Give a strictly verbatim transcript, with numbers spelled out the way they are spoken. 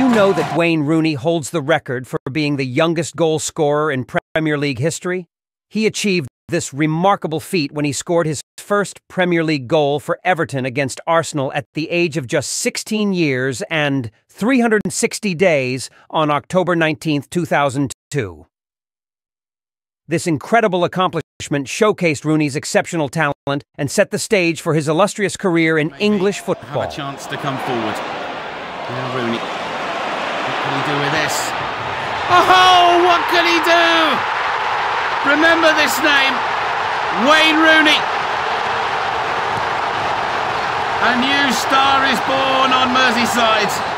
you know that Wayne Rooney holds the record for being the youngest goal scorer in Premier League history? He achieved this remarkable feat when he scored his first Premier League goal for Everton against Arsenal at the age of just sixteen years and three hundred sixty days on October nineteenth, two thousand two. This incredible accomplishment showcased Rooney's exceptional talent and set the stage for his illustrious career in Maybe English football. Have a chance to come forward. Now Rooney, what can he do with this? Oh, what can he do? Remember this name, Wayne Rooney. A new star is born on Merseyside.